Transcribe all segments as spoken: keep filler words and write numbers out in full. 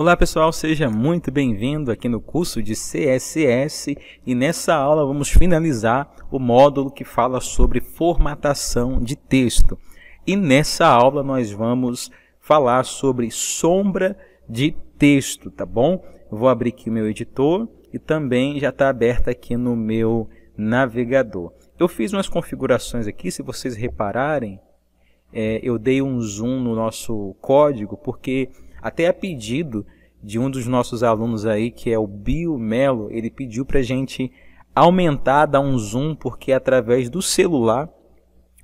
Olá pessoal, seja muito bem-vindo aqui no curso de C S S e nessa aula vamos finalizar o módulo que fala sobre formatação de texto. E nessa aula nós vamos falar sobre sombra de texto, tá bom? Eu vou abrir aqui o meu editor e também já está aberta aqui no meu navegador. Eu fiz umas configurações aqui, se vocês repararem, é, eu dei um zoom no nosso código porque até a pedido de um dos nossos alunos aí, que é o Biomelo, ele pediu para a gente aumentar, dar um zoom, porque através do celular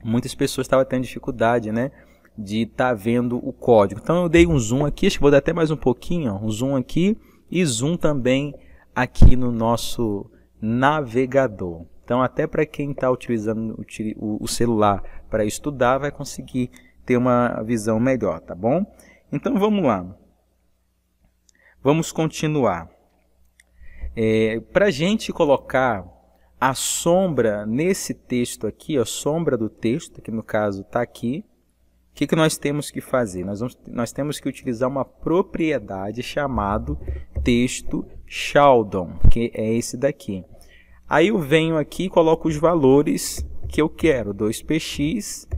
muitas pessoas estavam tendo dificuldade, né, de estar tá vendo o código. Então eu dei um zoom aqui, acho que vou dar até mais um pouquinho, ó, um zoom aqui e zoom também aqui no nosso navegador. Então até para quem está utilizando o celular para estudar vai conseguir ter uma visão melhor, tá bom? Então, vamos lá. Vamos continuar. É, para a gente colocar a sombra nesse texto aqui, a sombra do texto, que no caso está aqui, o que, que nós temos que fazer? Nós, vamos, nós temos que utilizar uma propriedade chamada text-shadow, que é esse daqui. Aí eu venho aqui e coloco os valores que eu quero, dois px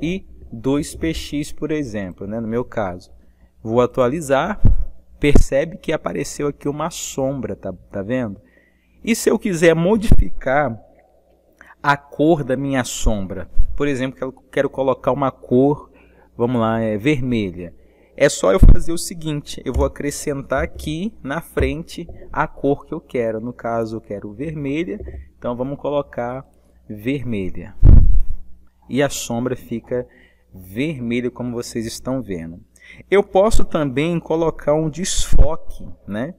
e dois px, por exemplo, né? No meu caso. Vou atualizar, percebe que apareceu aqui uma sombra, tá, tá vendo? E se eu quiser modificar a cor da minha sombra, por exemplo, eu quero colocar uma cor, vamos lá, é vermelha. É só eu fazer o seguinte, eu vou acrescentar aqui na frente a cor que eu quero. No caso, eu quero vermelha, então vamos colocar vermelha. E a sombra fica vermelho, como vocês estão vendo. Eu posso também colocar um desfoque, né?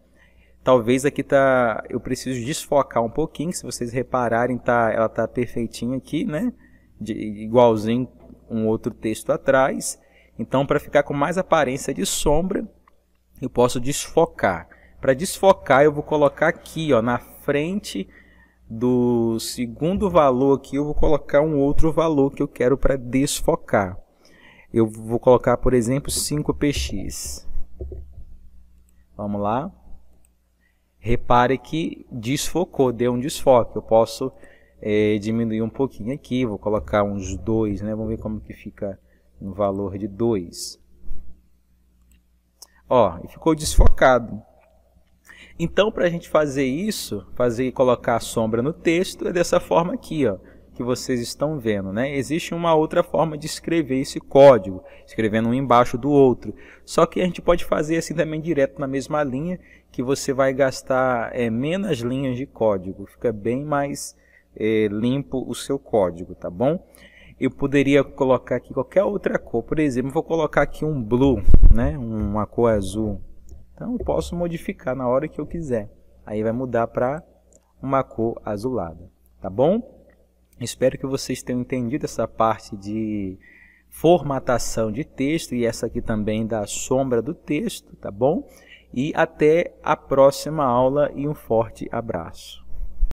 Talvez aqui tá, eu preciso desfocar um pouquinho, se vocês repararem, tá, ela tá perfeitinha aqui, né? De, igualzinho um outro texto atrás. Então, para ficar com mais aparência de sombra, eu posso desfocar. Para desfocar, eu vou colocar aqui, ó, na frente do segundo valor aqui, eu vou colocar um outro valor que eu quero para desfocar. Eu vou colocar, por exemplo, cinco px. Vamos lá. Repare que desfocou, deu um desfoque. Eu posso é, diminuir um pouquinho aqui. Vou colocar uns dois, né? Vamos ver como que fica no valor de dois. Ó, ficou desfocado. Então, para a gente fazer isso, fazer e colocar a sombra no texto, é dessa forma aqui, ó, que vocês estão vendo, né? Existe uma outra forma de escrever esse código, escrevendo um embaixo do outro. Só que a gente pode fazer assim também direto na mesma linha, que você vai gastar é, menos linhas de código, fica bem mais é, limpo o seu código, tá bom? Eu poderia colocar aqui qualquer outra cor, por exemplo, vou colocar aqui um blue, né? Uma cor azul. Então eu posso modificar na hora que eu quiser. Aí vai mudar para uma cor azulada, tá bom? Espero que vocês tenham entendido essa parte de formatação de texto e essa aqui também da sombra do texto, tá bom? E até a próxima aula e um forte abraço.